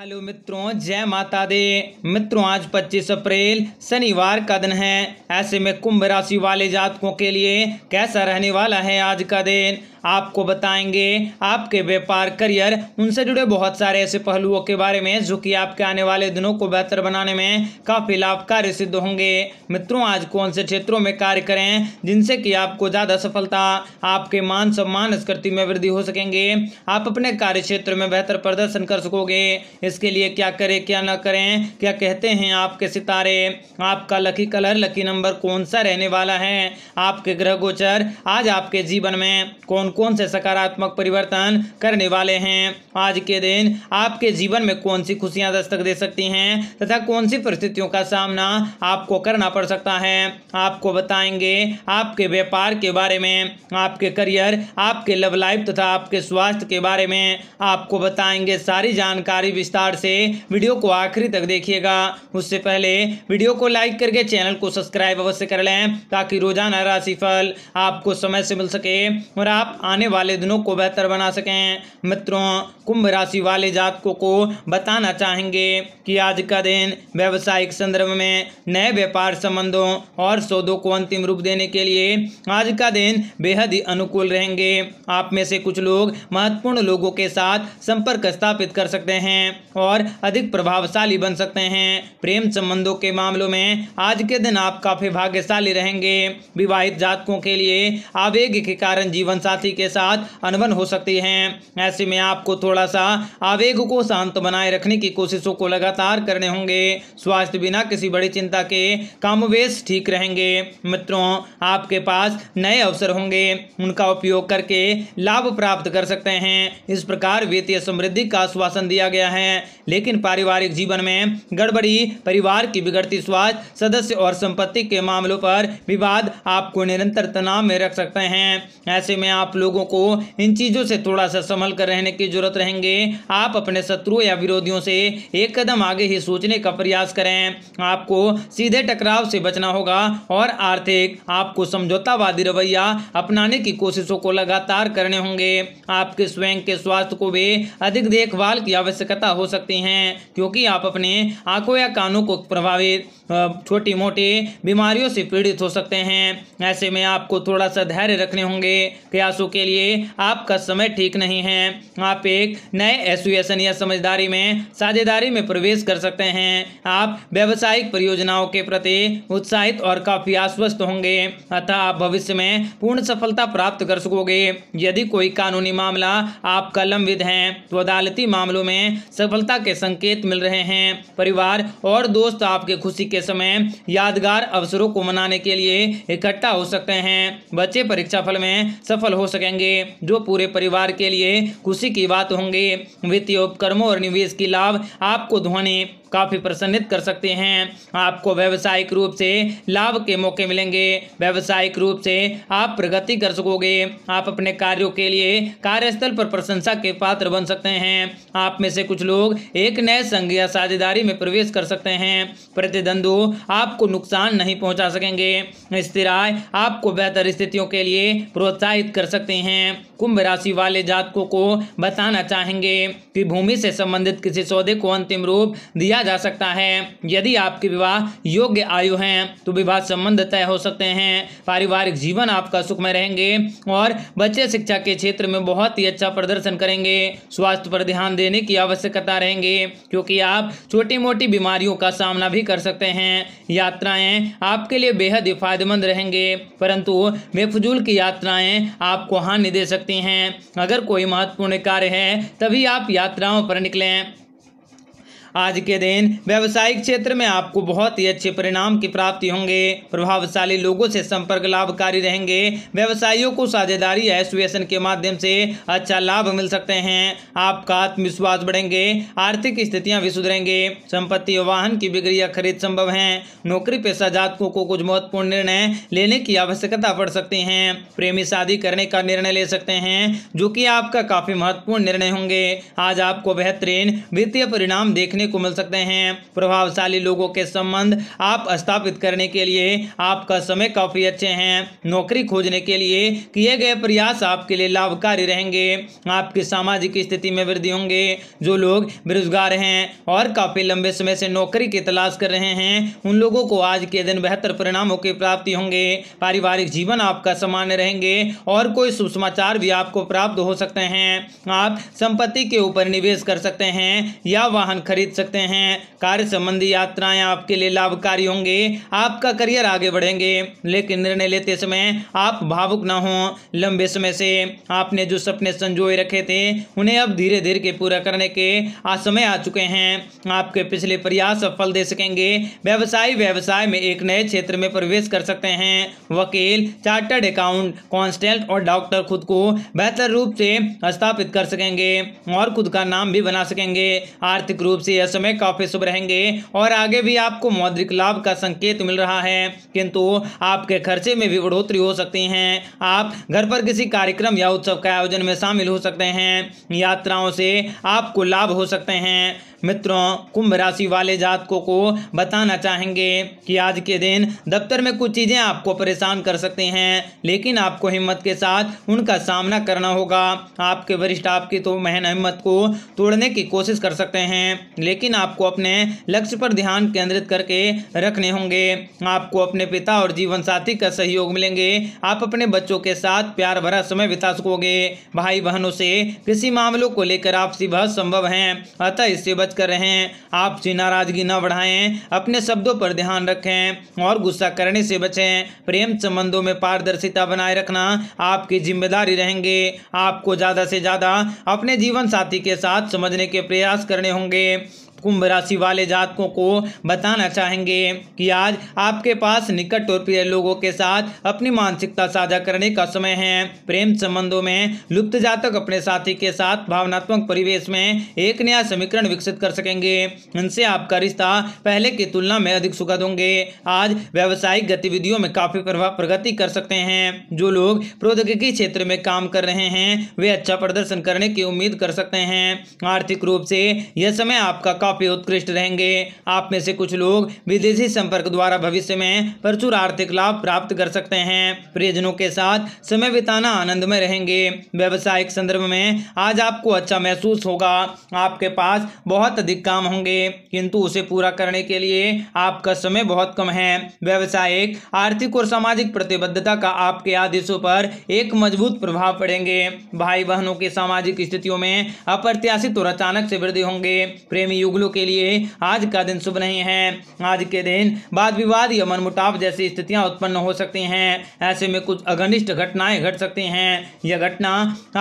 Hello मित्रों, जय माता दे। मित्रों, आज 25 अप्रैल शनिवार का दिन है। ऐसे में कुंभ राशि वाले जातकों के लिए कैसा रहने वाला है आज का दिन, आपको बताएंगे। आपके व्यापार, करियर, उनसे जुड़े बहुत सारे ऐसे पहलुओं के बारे में जो कि आपके आने वाले दिनों को बेहतर बनाने में काफ़ी लाभकारी सिद्ध होंगे। मित्रों, आज कौन से क्षेत्रों में कार्य करें जिनसे कि आपको ज़्यादा सफलता, आपके मान सम्मान, स्थिति में वृद्धि हो सकेंगे। आप अपने कार्य क्षेत्र में बेहतर प्रदर्शन कर सकोगे। इसके लिए क्या करें, क्या ना करें, क्या कहते हैं आपके सितारे। आपका लकी कलर, लकी नंबर कौन सा रहने वाला है। आपके ग्रह गोचर आज आपके जीवन में कौन कौन से सकारात्मक परिवर्तन करने वाले हैं। आज के दिन आपके जीवन में कौन सी खुशियां दस्तक दे सकती हैं तथा कौन सी परिस्थितियों का सामना आपको करना पड़ सकता है, आपको बताएंगे। आपके व्यापार के बारे में, आपके करियर, आपके लव लाइफ तथा आपके स्वास्थ्य के बारे में आपको बताएंगे। सारी जानकारी विस्तार से वीडियो को आखिरी तक देखिएगा। उससे पहले वीडियो को लाइक करके चैनल को सब्सक्राइब अवश्य कर लें ताकि रोजाना राशिफल आपको समय से मिल सके और आप आने वाले दिनों को बेहतर बना सकें। मित्रों, कुंभ राशि वाले जातकों को बताना चाहेंगे कि आज का दिन व्यावसायिक संदर्भ में नए व्यापार संबंधों और सौदों को अंतिम रूप देने के लिए आज का दिन बेहद ही अनुकूल रहेंगे। आप में से कुछ लोग महत्वपूर्ण लोगों के साथ संपर्क स्थापित कर सकते हैं और अधिक प्रभावशाली बन सकते हैं। प्रेम संबंधों के मामलों में आज के दिन आप काफी भाग्यशाली रहेंगे। विवाहित जातकों के लिए आवेग के कारण जीवन साथी के साथ अनबन हो सकती है। ऐसे में आपको थोड़ा सा आवेग को शांत बनाए रखने की कोशिशों को लगातार करने होंगे। स्वास्थ्य बिना किसी बड़ी चिंता के कामोवेश ठीक रहेंगे। मित्रों, आपके पास नए अवसर होंगे, उनका उपयोग करके लाभ प्राप्त कर सकते हैं। इस प्रकार वित्तीय समृद्धि का आश्वासन दिया गया है, लेकिन पारिवारिक जीवन में गड़बड़ी, परिवार की बिगड़ती स्वास्थ्य, सदस्य और संपत्ति के मामलों पर विवाद आपको निरंतर तनाव में रख सकते हैं। ऐसे में आप लोगों को इन चीजों से थोड़ा सा संभल कर रहने की जरूरत रहेंगे। आप अपने शत्रुओं या विरोधियों से एक कदम आगे ही सोचने का प्रयास करें। आपको सीधे टकराव से बचना होगा और आर्थिक आपको समझौतावादी रवैया अपनाने की कोशिशों को लगातार करने होंगे। आपके स्वयं के स्वास्थ्य को भी अधिक देखभाल की आवश्यकता हो सकती हैं, क्योंकि आप अपने आंखों या कानों को प्रभावित छोटी मोटी बीमारियों से पीड़ित हो सकते हैं। ऐसे में आपको थोड़ा सा धैर्य रखने होंगे। प्रयासों के लिए आपका समय ठीक नहीं है। आप एक नए एसोसिएशन या समझदारी में, साझेदारी में प्रवेश कर सकते हैं। आप व्यावसायिक परियोजनाओं के प्रति उत्साहित और काफी आश्वस्त होंगे, अतः आप भविष्य में पूर्ण सफलता प्राप्त कर सकोगे। यदि कोई कानूनी मामला आपका लंबित है तो अदालती मामलों में सफलता के संकेत मिल रहे हैं। परिवार और दोस्त आपके खुशी के समय यादगार अवसरों को मनाने के लिए इकट्ठा हो सकते हैं। बच्चे परीक्षा फल में सफल हो सकेंगे, जो पूरे परिवार के लिए खुशी की बात होंगे। वित्तीय उपक्रमों और निवेश की लाभ आपको ध्वनि काफ़ी प्रसन्नित कर सकते हैं। आपको व्यावसायिक रूप से लाभ के मौके मिलेंगे। व्यावसायिक रूप से आप प्रगति कर सकोगे। आप अपने कार्यों के लिए कार्यस्थल पर प्रशंसा के पात्र बन सकते हैं। आप में से कुछ लोग एक नए संघ या साझेदारी में प्रवेश कर सकते हैं। प्रतिद्वंदों आपको नुकसान नहीं पहुंचा सकेंगे। स्थिर आय आपको बेहतर स्थितियों के लिए प्रोत्साहित कर सकते हैं। कुंभ राशि वाले जातकों को बताना चाहेंगे कि भूमि से संबंधित किसी सौदे को अंतिम रूप दिया जा सकता है। यदि आपके विवाह योग्य आयु हैं तो विवाह संबंध तय हो सकते हैं। पारिवारिक जीवन आपका सुखमय रहेंगे और बच्चे शिक्षा के क्षेत्र में बहुत ही अच्छा प्रदर्शन करेंगे। स्वास्थ्य पर ध्यान देने की आवश्यकता रहेंगे, क्योंकि आप छोटी मोटी बीमारियों का सामना भी कर सकते हैं। यात्राएं आपके लिए बेहद ही फायदेमंद रहेंगे, परंतु बेफजूल की यात्राएं आपको हानि दे सकती हैं। अगर कोई महत्वपूर्ण कार्य है तभी आप यात्राओं पर निकलें। आज के दिन व्यावसायिक क्षेत्र में आपको बहुत ही अच्छे परिणाम की प्राप्ति होंगे। प्रभावशाली लोगों से संपर्क लाभकारी रहेंगे। व्यवसायियों को साझेदारी या एसोसिएशन के माध्यम से अच्छा लाभ मिल सकते हैं। आपका आत्मविश्वास बढ़ेंगे। आर्थिक स्थितियां भी सुधरेंगे। संपत्ति और वाहन की बिक्री या खरीद संभव है। नौकरी पेशा जातकों को कुछ महत्वपूर्ण निर्णय लेने की आवश्यकता पड़ सकती है। प्रेमी शादी करने का निर्णय ले सकते हैं, जो कि आपका काफी महत्वपूर्ण निर्णय होंगे। आज आपको बेहतरीन वित्तीय परिणाम देखने को मिल सकते हैं। प्रभावशाली लोगों के संबंध आप स्थापित करने के लिए आपका समय काफी अच्छे हैं। नौकरी खोजने के लिए किए गए प्रयास आपके लिए लाभकारी रहेंगे। आपकी सामाजिक स्थिति में वृद्धि होंगे। जो लोग बेरोजगार हैं और काफी लंबे समय से नौकरी की तलाश कर रहे हैं उन लोगों को आज के दिन बेहतर परिणामों की प्राप्ति होंगे। पारिवारिक जीवन आपका सामान्य रहेंगे और कोई शुभ समाचार भी आपको प्राप्त हो सकते हैं। आप संपत्ति के ऊपर निवेश कर सकते हैं या वाहन खरीद सकते हैं। कार्य संबंधी यात्राएं आपके लिए लाभकारी होंगे। आपका करियर आगे बढ़ेंगे, लेकिन निर्णय लेते समय आप भावुक ना हो। लंबे समय से आपने जो सपने संजोए रखे थे उन्हें अब धीरे धीरे के पूरा करने के समय आ चुके हैं। आपके पिछले प्रयास सफल दे सकेंगे। व्यवसायी व्यवसाय में एक नए क्षेत्र में प्रवेश कर सकते हैं। वकील, चार्टर्ड अकाउंट, कांस्टेबल और डॉक्टर खुद को बेहतर रूप से स्थापित कर सकेंगे और खुद का नाम भी बना सकेंगे। आर्थिक रूप से यह समय काफी शुभ रहेंगे और आगे भी आपको मौद्रिक लाभ का संकेत मिल रहा है, किंतु आपके खर्चे में भी बढ़ोतरी हो सकती है। आप घर पर किसी कार्यक्रम या उत्सव के आयोजन में शामिल हो सकते हैं। यात्राओं से आपको लाभ हो सकते हैं। मित्रों, कुंभ राशि वाले जातकों को बताना चाहेंगे कि आज के दिन दफ्तर में कुछ चीज़ें आपको परेशान कर सकती हैं, लेकिन आपको हिम्मत के साथ उनका सामना करना होगा। आपके वरिष्ठ आपकी तो महन हिम्मत को तोड़ने की कोशिश कर सकते हैं, लेकिन आपको अपने लक्ष्य पर ध्यान केंद्रित करके रखने होंगे। आपको अपने पिता और जीवन साथी का सहयोग मिलेंगे। आप अपने बच्चों के साथ प्यार भरा समय बिता सकोगे। भाई बहनों से किसी मामलों को लेकर आपसी बहस संभव है, अतः इससे कर रहे हैं। आपसी नाराजगी न बढ़ाएं, अपने शब्दों पर ध्यान रखें और गुस्सा करने से बचें। प्रेम संबंधों में पारदर्शिता बनाए रखना आपकी जिम्मेदारी रहेंगे। आपको ज्यादा से ज्यादा अपने जीवन साथी के साथ समझने के प्रयास करने होंगे। कुंभ राशि वाले जातकों को बताना चाहेंगे कि आज आपके पास निकट और प्रिय लोगों के साथ अपनी मानसिकता साझा करने का समय है। प्रेम संबंधों में लुप्त जातक अपने साथी के साथ भावनात्मक परिवेश में एक नया समीकरण विकसित कर सकेंगे। इनसे आपका रिश्ता पहले की तुलना में अधिक सुखद होंगे। आज व्यावसायिक गतिविधियों में काफी प्रगति कर सकते हैं। जो लोग प्रौद्योगिकी क्षेत्र में काम कर रहे हैं वे अच्छा प्रदर्शन करने की उम्मीद कर सकते हैं। आर्थिक रूप से यह समय आपका काफी उत्कृष्ट रहेंगे। आप में से कुछ लोग विदेशी संपर्क द्वारा भविष्य में प्रचुर आर्थिक लाभ प्राप्त कर सकते हैं। प्रियजनों के साथ समय बिताना आनंदमय रहेंगे। व्यावसायिक संदर्भ में आज आपको अच्छा महसूस होगा। आपके पास बहुत अधिक काम होंगे, किंतु उसे पूरा करने के लिए आपका समय बहुत कम है। व्यावसायिक, आर्थिक और सामाजिक प्रतिबद्धता का आपके आदेशों पर एक मजबूत प्रभाव पड़ेंगे। भाई बहनों की सामाजिक स्थितियों में अप्रत्याशित और अचानक से वृद्धि होंगे। प्रेमी के लिए आज का दिन शुभ नहीं है। आज के दिन वाद विवाद या मनमुटाव जैसी स्थितियां उत्पन्न हो सकती हैं। ऐसे में कुछ अघनिष्ट घटनाएं घट सकती हैं। यह घटना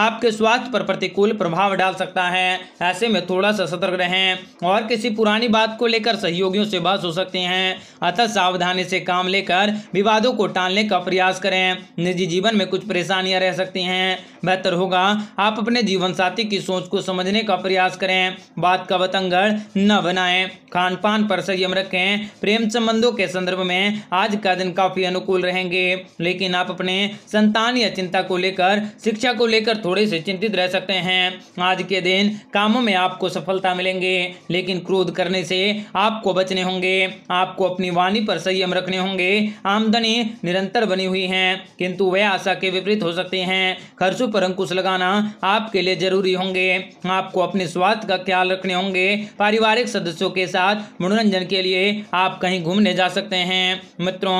आपके स्वास्थ्य पर प्रतिकूल प्रभाव डाल सकता है। ऐसे में थोड़ा सा सतर्क रहें और किसी पुरानी बात को लेकर सहयोगियों से बहस हो सकती हैं, अतः सावधानी से काम लेकर विवादों को टालने का प्रयास करें। निजी जीवन में कुछ परेशानियां रह सकती हैं। बेहतर होगा आप अपने जीवन साथी की सोच को समझने का प्रयास करें। बात का बतंगड़ न बनाएं। खान पान पर संयम रखें। प्रेम संबंधों के संदर्भ में आज का दिन काफी अनुकूल रहेंगे, लेकिन आप अपने संतान या चिंता को लेकर, शिक्षा को लेकर थोड़े से चिंतित रह सकते हैं। आज के दिन कामों में आपको सफलता मिलेंगे, लेकिन क्रोध करने से आपको बचने होंगे। आपको अपनी वाणी पर संयम रखने होंगे। आमदनी निरंतर बनी हुई है, किंतु वह आशा के विपरीत हो सकती है। खर्चों पर अंकुश लगाना आपके लिए जरूरी होंगे। आपको अपने स्वास्थ्य का ख्याल रखने होंगे। पारिवारिक सदस्यों के साथ मनोरंजन के लिए आप कहीं घूमने जा सकते हैं। मित्रों,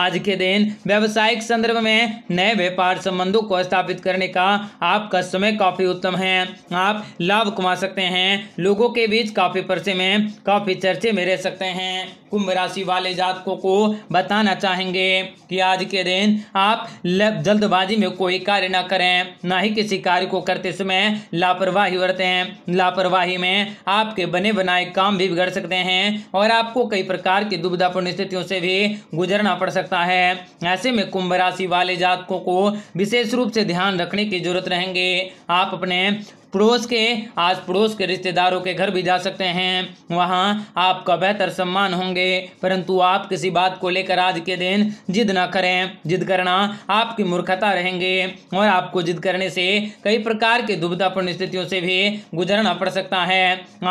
आज के दिन व्यावसायिक संदर्भ में नए व्यापार संबंधों को स्थापित करने का आपका समय काफी उत्तम है। आप लाभ कमा सकते हैं। लोगों के बीच काफी परसे में काफी चर्चे में रह सकते हैं। कुंभ राशि वाले जातकों को बताना चाहेंगे कि आज के दिन आप जल्दबाजी में कोई कार्य ना करें, ना ही किसी कार्य को करते समय लापरवाही बरतें। लापरवाही में आपके बने बनाए काम भी बिगड़ सकते हैं और आपको कई प्रकार की दुविधापूर्ण स्थितियों से भी गुजरना पड़ सकता है। ऐसे में कुंभ राशि वाले जातकों को विशेष रूप से ध्यान रखने की जरूरत रहेंगे। आप अपने पड़ोस के रिश्तेदारों के घर भी जा सकते हैं, वहाँ आपका बेहतर सम्मान होंगे। परंतु आप किसी बात को लेकर आज के दिन जिद ना करें, जिद करना आपकी मूर्खता रहेंगे और आपको जिद करने से कई प्रकार की दुविधापूर्ण स्थितियों से भी गुजरना पड़ सकता है।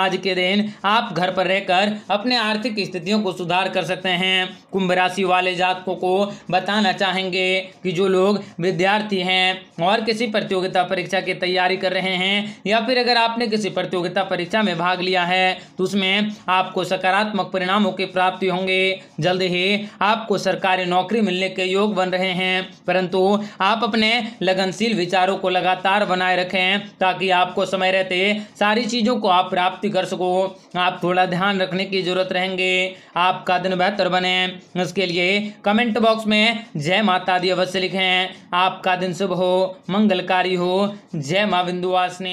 आज के दिन आप घर पर रहकर अपने आर्थिक स्थितियों को सुधार कर सकते हैं। कुंभ राशि वाले जातकों को बताना चाहेंगे कि जो लोग विद्यार्थी हैं और किसी प्रतियोगिता परीक्षा की तैयारी कर रहे हैं या फिर अगर आपने किसी प्रतियोगिता परीक्षा में भाग लिया है तो उसमें आपको सकारात्मक परिणामों की प्राप्ति होंगे। जल्द ही आपको सरकारी नौकरी मिलने के योग बन रहे हैं, परंतु आप अपने लगनशील विचारों को लगातार बनाए रखें ताकि आपको समय रहते सारी चीजों को आप प्राप्ति कर सको। आप थोड़ा ध्यान रखने की जरूरत रहेंगे। आपका दिन बेहतर बने इसके लिए कमेंट बॉक्स में जय माता दी अवश्य लिखें। आपका दिन शुभ हो, मंगलकारी हो। जय मां विंध्यवासिनी।